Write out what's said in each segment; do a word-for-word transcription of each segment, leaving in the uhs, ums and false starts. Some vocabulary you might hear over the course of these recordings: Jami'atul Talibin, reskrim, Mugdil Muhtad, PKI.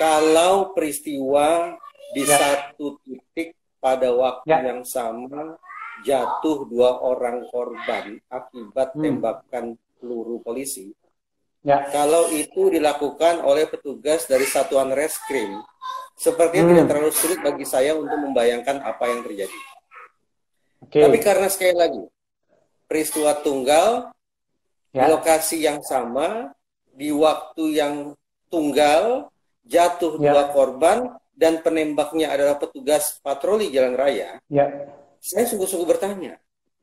kalau peristiwa di ya. satu titik pada waktu ya. yang sama jatuh dua orang korban akibat hmm. tembakan peluru polisi, ya. kalau itu dilakukan oleh petugas dari satuan reskrim, sepertinya hmm. tidak terlalu sulit bagi saya untuk membayangkan apa yang terjadi. Okay. Tapi karena sekali lagi peristiwa tunggal ya. di lokasi yang sama, di waktu yang tunggal, jatuh ya. dua korban, dan penembaknya adalah petugas patroli jalan raya, ya. saya sungguh-sungguh bertanya,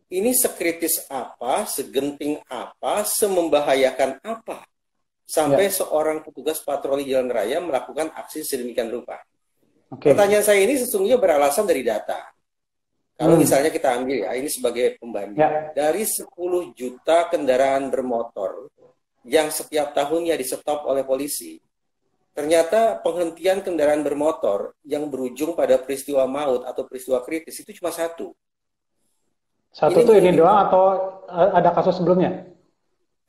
ini sekritis apa, segenting apa, semembahayakan apa, sampai ya. seorang petugas patroli jalan raya melakukan aksi sedemikian rupa. Okay. Pertanyaan saya ini sesungguhnya beralasan dari data. Kalau hmm. misalnya kita ambil ya, ini sebagai pembanding. Ya. Dari sepuluh juta kendaraan bermotor yang setiap tahunnya di-stop oleh polisi, ternyata penghentian kendaraan bermotor yang berujung pada peristiwa maut atau peristiwa kritis itu cuma satu. Satu itu ini, ini doang atau ada kasus sebelumnya?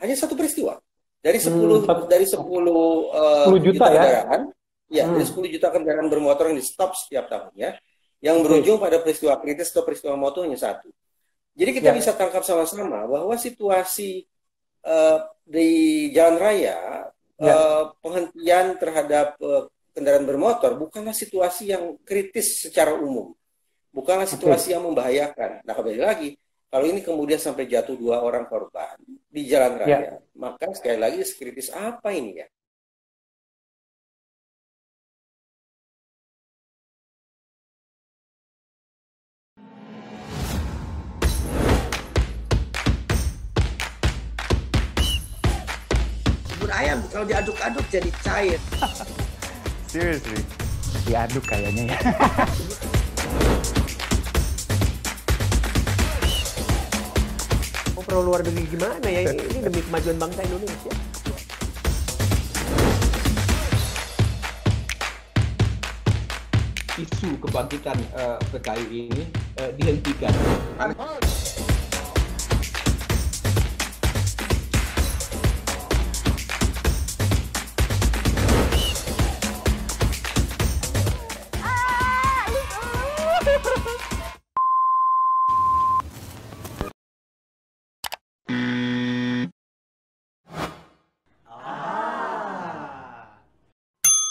Hanya satu peristiwa. Dari sepuluh, hmm, satu, dari sepuluh, sepuluh uh, juta, juta kendaraan, ya, ya hmm. dari sepuluh juta kendaraan bermotor yang di-stop setiap tahunnya, yang berujung pada peristiwa kritis atau peristiwa maut hanya satu. Jadi kita ya. bisa tangkap sama-sama bahwa situasi uh, di jalan raya, ya. uh, penghentian terhadap uh, kendaraan bermotor bukanlah situasi yang kritis secara umum. Bukanlah situasi okay. yang membahayakan. Nah, kembali lagi, kalau ini kemudian sampai jatuh dua orang korban di jalan raya, ya. maka sekali lagi sekritis apa ini ya? Ayam kalau diaduk-aduk jadi cair. Seriously, diaduk kayaknya ya. Oh, perlu luar negeri gimana ya ini, ini demi kemajuan bangsa Indonesia. Isu kebangkitan uh, P K I ini uh, dihentikan.